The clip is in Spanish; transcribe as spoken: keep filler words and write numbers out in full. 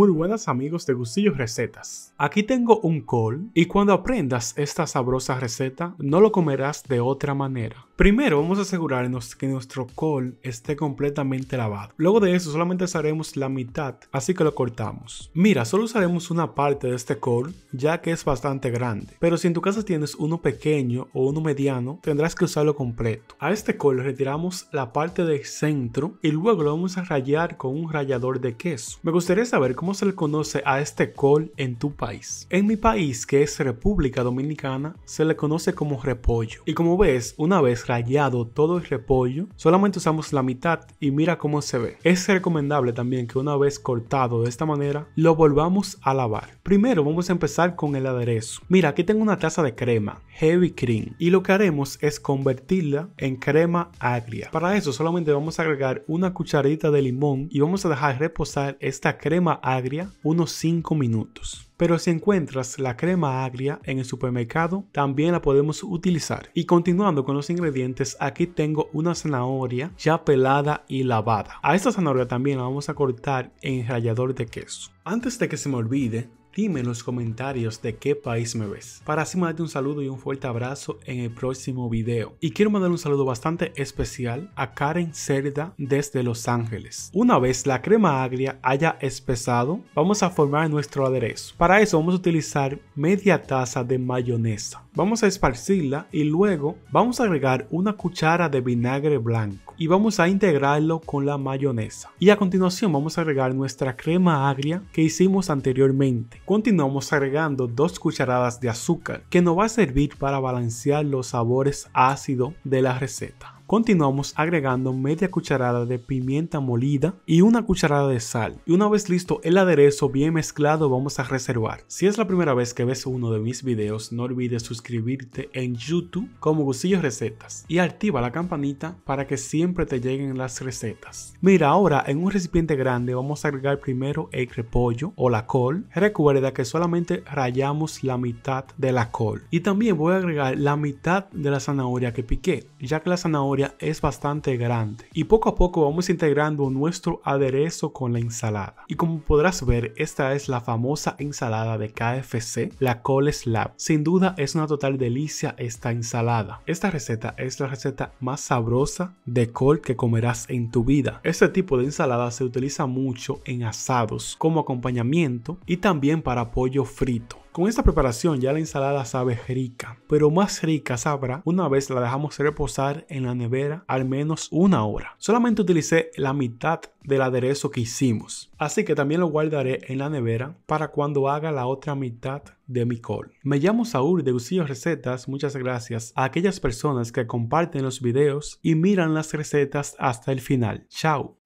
Muy buenas amigos de Gustillos Recetas. Aquí tengo un col y cuando aprendas esta sabrosa receta no lo comerás de otra manera. Primero vamos a asegurarnos que nuestro col esté completamente lavado. Luego de eso solamente usaremos la mitad, así que lo cortamos. Mira, solo usaremos una parte de este col ya que es bastante grande, pero si en tu casa tienes uno pequeño o uno mediano tendrás que usarlo completo. A este col le retiramos la parte del centro y luego lo vamos a rallar con un rallador de queso. Me gustaría saber cómo se le conoce a este col en tu país. En mi país, que es República Dominicana, se le conoce como repollo. Y como ves, una vez rallado todo el repollo, solamente usamos la mitad y mira cómo se ve. Es recomendable también que una vez cortado de esta manera, lo volvamos a lavar. Primero vamos a empezar con el aderezo. Mira, aquí tengo una taza de crema, heavy cream, y lo que haremos es convertirla en crema agria. Para eso solamente vamos a agregar una cucharita de limón y vamos a dejar reposar esta crema agria unos cinco minutos. Pero si encuentras la crema agria en el supermercado, también la podemos utilizar. Y continuando con los ingredientes, aquí tengo una zanahoria ya pelada y lavada. A esta zanahoria también la vamos a cortar en rallador de queso. Antes de que se me olvide, dime en los comentarios de qué país me ves. Para así mandarte un saludo y un fuerte abrazo en el próximo video. Y quiero mandar un saludo bastante especial a Karen Cerda desde Los Ángeles. Una vez la crema agria haya espesado, vamos a formar nuestro aderezo. Para eso vamos a utilizar media taza de mayonesa. Vamos a esparcirla y luego vamos a agregar una cuchara de vinagre blanco y vamos a integrarlo con la mayonesa. Y a continuación vamos a agregar nuestra crema agria que hicimos anteriormente. Continuamos agregando dos cucharadas de azúcar que nos va a servir para balancear los sabores ácidos de la receta. Continuamos agregando media cucharada de pimienta molida y una cucharada de sal. Y una vez listo el aderezo bien mezclado, vamos a reservar. Si es la primera vez que ves uno de mis videos, no olvides suscribirte en YouTube como Gustillos Recetas y activa la campanita para que siempre te lleguen las recetas. Mira, ahora en un recipiente grande vamos a agregar primero el repollo o la col. Recuerda que solamente rallamos la mitad de la col. Y también voy a agregar la mitad de la zanahoria que piqué, ya que la zanahoria es bastante grande, y poco a poco vamos integrando nuestro aderezo con la ensalada. Y como podrás ver, esta es la famosa ensalada de K F C, la Coleslaw. Sin duda es una total delicia esta ensalada. Esta receta es la receta más sabrosa de col que comerás en tu vida. Este tipo de ensalada se utiliza mucho en asados como acompañamiento y también para pollo frito. Con esta preparación ya la ensalada sabe rica, pero más rica sabrá una vez la dejamos reposar en la nevera al menos una hora. Solamente utilicé la mitad del aderezo que hicimos, así que también lo guardaré en la nevera para cuando haga la otra mitad de mi col. Me llamo Saúl de Gustillos Recetas. Muchas gracias a aquellas personas que comparten los videos y miran las recetas hasta el final. Chao.